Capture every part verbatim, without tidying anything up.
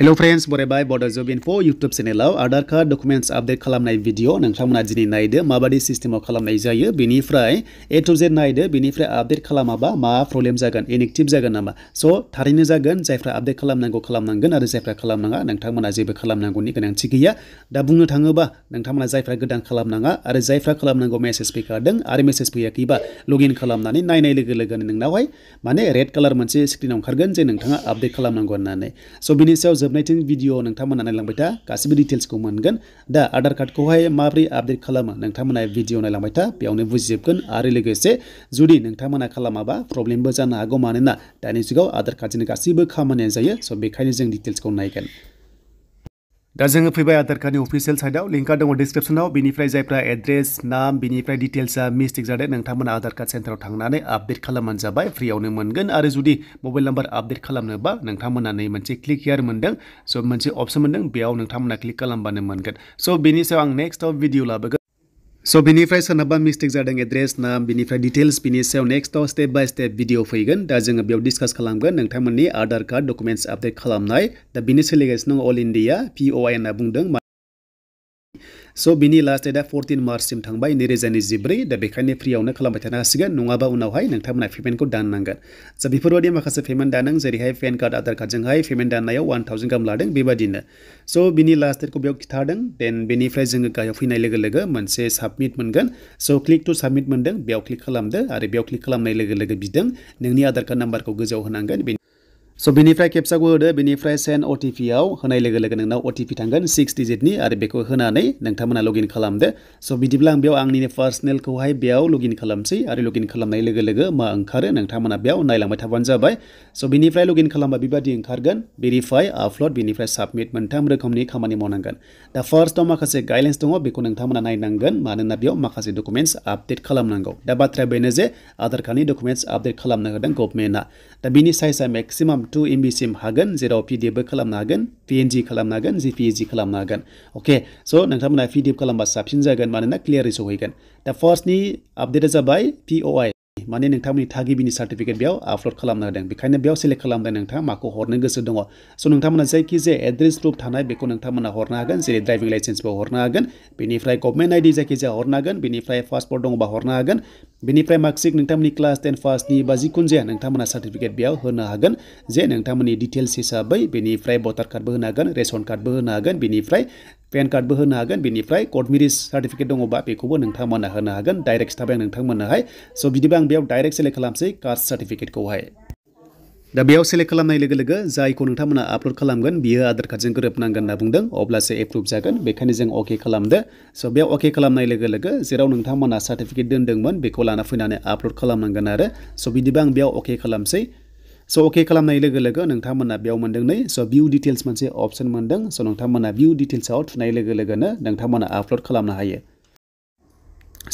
Hello friends बरायबाय बड जब इनफो यूट्यूब चैनलाव आधार कार्ड डकुमेन्ट्स आपडेट खालामनाय भिडिअ नोंथांमोना दिनै नायदो माबादि सिस्टेमाव खालामनाय जायो बेनिफ्राय ए टु जेड नायदो बेनिफ्राय आपडेट खालामाबा मा प्रब्लेम जागोन इनएक्टिभ जागोन नामा सो थारैनो जागोन जायफ्रा आपडेट खालामनांगौ खालामनांगोन आरो जायफ्रा खालामनाङा नोंथांमोना जेबो खालामनांगौनि गोनांथि गैया दा बुंनो थाङोबा नोंथांमोना जायफ्रा गोदान खालामनाङा आरो जायफ्रा खालामनांगौ मेसेज फैखादों आरो मेसेज फैयाखैबा लगइन खालामनानै नायनाय लोगो लोगोनो नोंनावहाय माने रेड कालार मोनसे स्क्रिनाव ओंखारगोन जे नोंथाङा आपडेट खालामनांगौ होननानै सो बिनि सायाव जबनायथिं भिडिअ नोंथांमोना नायलांबाय था गासिबो डिटेल्सखौ मोनगोन दा आधार कार्डखौहाय माबोरै आपडेट खालामो नोंथांमोना भिडिअ नायलांबाय था बेयावनो बुजिजोबगोन आरो लोगोसे जुदि नोंथांमोना खालामाबा प्रब्लेमबो जानो हागौ मानोना दानि जुगाव आधार कार्डजों गासिबो खामानिया जायो सो बेखायनो जों डिटेल्सखौ नायगोन दा जोङो फैबाय आधार कार्डनि अफिसियेल साइटआव लिंकआ दङ डिसक्रिप्सनाव बेनिफ्राय जायफ्रा एड्रेस नाम बेनिफ्राय डिटेल्सआ मिस्टेक जादों नोंथांमोना आधार कार्ड सेन्टाराव थांनानै आपडेट खालामनानै जाबाय फ्रियावनो मोनगोन आरो जुदि मबाइल नम्बर आपडेट खालामनोबा नोंथांमोना नै मोनसे क्लिक हियर मोनदों सो मोनसे अपसन मोनदों बेयाव नोंथांमोना क्लिक खालामबानो मोनगोन सो बेनि सायाव आं नेक्स्टआव भिडिअ लाबोगोन सो बेनिफ्राय सोरनाबा मिस्टेक जादों एड्रेस नाम बेनिफ्राय डिटेल्स बेनि सायाव नेक्स्टआव स्टेप बाय स्टेप भिडिअ फैगोन दा जोङो बेयाव डिसकास खालामगोन नोंथांमोननि आधार कार्ड डकुमेन्ट्स आपडेट खालामनाय दा बिनि सोलिगासिनो दं अल इन्डिया पि अ आइ होनना बुंदों सो बिनि लास्ट डेटआ फरटिन मार्चसिम थांबाय नैरोजा नैजिब्रै दा बेखायनो फ्रियावनो खालामबाय थानो हासिगोन नङाबा उनावहाय नोंथांमोना पेमेन्टखौ दाननांगोन दा बेफोरबायदि माखासे पेमेन्ट दानों जेरैहाय पेन कार्ड आधार कार्डजोंहाय पेमेन्ट दाननायाव वान थावजेन्ड गाहाम लादों बेबायदिनो सो बिनि लास्ट डेटखौ बेयाव खिथादों देन बेनिफ्राय जोङो गाहायाव फैनाय लोगो लोगो मोनसे साबमिट मोनगोन सो क्लिक टु साबमिट मोनदों बेयाव क्लिक खालामदो आरो बेयाव क्लिक खालामनाय लोगो लोगो बिदों नोंनि आधार कार्ड नाम्बारखौ गोजौआव होनांगोन सो बेनिफ्राय केपसाखौ होदो बेनिफ्राय सेन्ड अटिपि आव होनाय लोगो लोगो नोंनाव अटिपि थांगोन सिक्स डिजिटनि आरो बेखौ होनानै नोंथांमोना लगइन खालामदो सो बिदिब्ला आं बेयाव आंनि पार्सनेलखौहाय बेयाव लगइन खालामसै आरो लगइन खालामनाय लोगो लोगो मा ओंखारो नोंथांमोना बेयाव नायलांबाय थाबानो जाबाय सो बेनिफ्राय लगइन खालामबा बेबायदि ओंखारगोन भेरिफाइ आपलड बेनिफ्राय साबमिट मोनथाम रोखोमनि खामानि मावनांगोन दा फार्स्टआव माखासे गाइडलाइन्स दङ बेखौ नोंथांमोना नायनांगोन मानोना बेयाव माखासे डकुमेन्ट्स आपडेट खालामनांगौ दा बाथ्राया बेनो जे आधार कार्डनि डकुमेन्ट्स आपडेट खालामनो होदों गभर्नमेन्टआ दा बिनि साइजआ मेक्सिमाम टु एमबि सिम हागोन जेराव पिडिएफबो खालामनो हागोन पिएनजि खालामनो हागोन जेपिइजि खालामनो हागोन ओके सो नोंथांमोना पिडिएफ खालामबा साबसिन जागोन मानोना क्लियारै सहैगोन दा फार्स्टनि आपडेटआ जाबाय पि अ आइ माने नोंथांमोननि थागिबिनि सार्टिफिकेट बेयाव आपलड खालामनो होदों बेखायनो बेयाव सेलेक्ट खालामदों नोंथाङा माखौ हरनो गोसो दङ सो नोंथांमोना जायखिजाया एड्रेस प्रुफ थानाय बेखौ नोंथांमोना हरनो हागोन जेरै ड्राइभिं लाइसेन्सबो हरनो हागोन बेनिफ्राय गभर्नमेन्ट आइडि जायखिजाया हरनो हागोन बेनिफ्राय पासपर्ट दङबा हरनो हागोन बेनिफ्राय मार्कशीट नोंथांमोननि क्लास टेन पासनि बा जिखुनु जाया नोंथांमोना सार्टिफिकेट बेयाव होनो हागोन जे नोंथांमोननि डिटेल्स हिसाबै बेनिफ्राय भटार कार्डबो होनो हागोन रेशन कार्डबो होनो हागोन बेनिफ्राय पेन कार्डबो होनो हागोन बेनिफ्राय कर्ट मेरिज सार्टिफिकेट दङबा बेखौबो नोंथांमोना होनो हागोन डाइरेक्ट थाबाय नोंथांमोनाहाय सो बिदिबा आं बेयाव डाइरेक्ट सेलेक्ट खालामसै कास्ट सार्टिफिकेटखौहाय दा बेयाव सेलेक्ट खालामनाय लोगो लोगो जायखौ नोंथांमोना आपलड खालामगोन बियो आधार कार्डजों गोरोबनांगोन होनना बुंदों अब्लासो एप्रुभ जागोन बेखायनो जों अके खालामदो सो बेयाव अके खालामनाय लोगो लोगो जेराव नोंथांमोना सार्टिफिकेट दोनदोंमोन बेखौ लाना फैनानै आपलड खालामनांगोन आरो सो बिदिबा आं बेयाव अके खालामसै सो अके खालामनाय लोगो लोगो नोंथांमोना बेयाव मोनदों नै सो भिउ डिटेल्स मोनसे अपसन मोनदों सो नोंथांमोना भिउ डिटेल्सआव थुनाय लोगो लोगोनो नोंथांमोना आपलड खालामनो हायो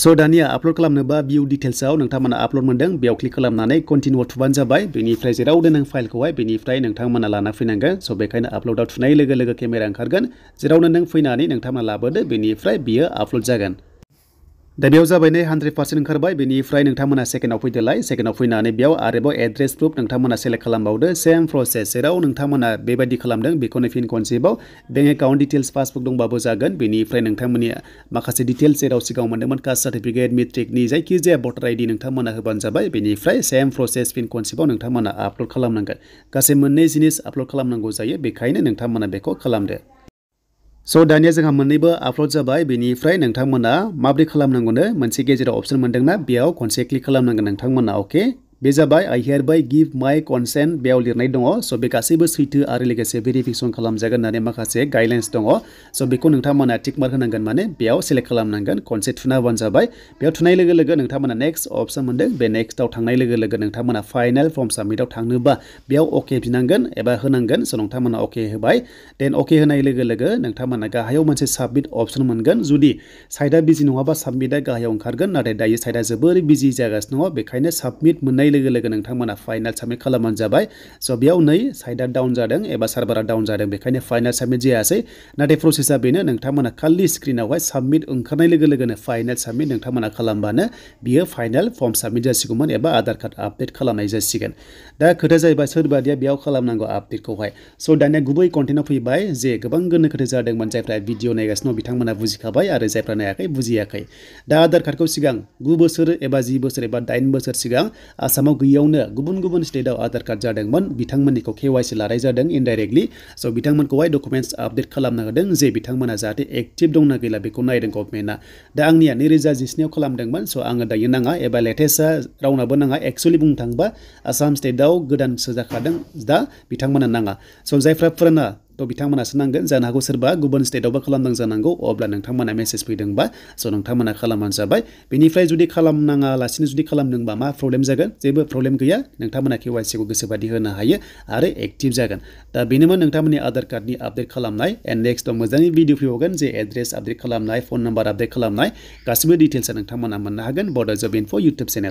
सो दानिया आपलड खालामनोबा भिउ डिटेल्सआव नोंथांमोना आपलड मोनदों बेयाव क्लिक खालामनानै कन्टिनिउ थुबानो जाबाय बेनिफ्राय जेराव दोनों फाइलखौहाय बेनिफ्राय नोंथांमोना लाना फैनांगोन सो बेखायनो आपलडआव थुनाय लोगो लोगो केमेरा ओंखारगोन जेरावनो नों फैनानै नोंथांमोना लाबोदो बेनिफ्राय बियो आपलड जागोन दा बेयाव जाबाय नै हन्ड्रेड पार्सेन्ट ओंखारबाय बेनिफ्राय नोंथांमोना सेकेन्डआव फैदोलाय सेकेन्डआव फैनानै बेयाव आरोबाव एड्रेस प्रुफ नोंथांमोना सेलेक्ट खालामबावदो सेम प्रसेस जेराव नोंथांमोना बेबायदि खालामदों बेखौनो फिन खनसेबाव बेंक एकाउन्ट डिटेल्स पासबुक दंबाबो जागोन बेनिफ्राय नोंथांमोननि माखासे डिटेल्स जेराव सिगाङाव मोनदोंमोन कास्ट सार्टिफिकेट मेट्रिकनि जायखिजाया भटार आइडि नोंथांमोना होबानो जाबाय बेनिफ्राय सेम प्रसेस फिन खनसेबाव नोंथांमोना आपलड खालामनांगोन गासै मोननै जिनिस आपलड खालामनांगौ जायो बेखायनो नोंथांमोना बेखौ खालामदो सो दानिया जोंहा मोननैबो आपलड जाबाय बेनिफ्राय नोंथांमोना माबोरै खालामनांगौनो मोनसे गेजेराव अपसन मोनदोंना बेयाव खनसे क्लिक खालामनांगोन नोंथांमोना अके बे जाबाय I hereby give my consent बेयाव लिरनाय दङ स' बे गासैबो सैथो आरो लोगोसे भेरिफिकेसन खालामजागोन होननानै माखासे गाइडलाइन्स दङ स' बेखौ नोंथांमोना टिक मार्क होनांगोन माने बेयाव सेलेक्ट खालामनांगोन खनसे थुना होबानो जाबाय बेयाव थुनाय लोगो लोगो नोंथांमोना नेक्स्ट अपसन मोनदों बे नेक्स्टआव थांनाय लोगो लोगो नोंथांमोना फाइनाल फर्म साबमिटआव थांनोबा बेयाव अके बिनांगोन एबा होनांगोन स' नोंथांमोना अके होबाय देन अके होनाय लोगो लोगो नोंथांमोना गाहायाव मोनसे साबमिट अपसन मोनगोन जुदि साइटआ बिजि नङाबा साबमिटआ गाहायाव ओंखारगोन नाथाय दायो साइटआ जोबोर बिजि जागासिनो दङ बेखायनो साबमिट मोननाय लोगो लोगो नोंथांमोना फाइनल सबमिट खालामनानै जाबाय। सो बेयाव नै साइडआ डाउन जादों एबा सार्भारा डाउन जादों, बेखायनो फाइनल सबमिट जायासै। नाथाय प्रोसेसा बेनो, नोंथांमोना खालि स्क्रिनावहाय सबमिट ओंखारनाय लोगो लोगोनो फाइनल सबमिट नोंथांमोना खालामबानो बियो फाइनल फर्म सबमिट जासिगौमोन एबा आधार कार्ड आपडेट खालामनाय जासिगोन। दा खोथा जाहैबाय सोरबादिया बेयाव खालामनांगौ आपडेटखौहाय। सो दानिया गुबै कन्टेन्टआव फैबाय जे गोबां गोनो खोथो जादोंमोन, जायफ्रा भिडिअ नायगासिनो बिथांमोना बुजिखाबाय आरो जायफ्रा नायाखै बुजियाखै। दा आधार कार्डखौ सिगां गु बोसोर एबा जि बोसोर एबा दाइन बोसोर सिगां आसामाव गैयावनो गुबुन गुबुन स्टेटआव आधार कार्ड जादोंमोन, बिथांमोननिखौ केवाइसि लानाय जादों इनडाइरेक्टलि। स' बिथांमोनखौहाय डकुमेन्ट्स आपडेट खालामना होदों जे बिथांमोना जाहाथे एक्टिभ दंना गैला बेखौ नायदों गभर्नमेन्टआ। दा आंनिया नैरोजा जिस्निआव खालामदोंमोन, स' आङो दायो नाङा एबा लेटेस्टआ रावनाबो नाङा। एक्सुवेलि बुंनो थाङोबा आसाम स्टेटआव गोदान सोजाखादों, दा बिथांमोना नाङा। स' जायफ्रा फुराना तो बिथांमोनासो नांगोन जानो हागौ, सोरबा गुबुन स्टेटआवबो खालामदों जानांगौ, अब्ला नोंथांमोना मेसेज फैदोंबा स' नोंथांमोना खालामबानो जाबाय। बेनिफ्राय जुदि खालामनाङा लासिनो जुदि खालामदोंबा मा प्रब्लेम जागोन? जेबो प्रब्लेम गैया, नोंथांमोना केवाइसिखौ गोसोबादि होनो हायो आरो एक्टिभ जागोन। दा बेनोमोन नोंथांमोननि आधार कार्डनि आपडेट खालामनाय। एन्ड नेक्स्ट दं मोजाङै भिडिअ फैबावगोन जे एड्रेस आपडेट खालामनाय, फन नाम्बार आपडेट खालामनाय, गासिबो डिटेल्सआ नोंथांमोना मोननो हागोन बड' जब इनफ' इउटुब चेनेल।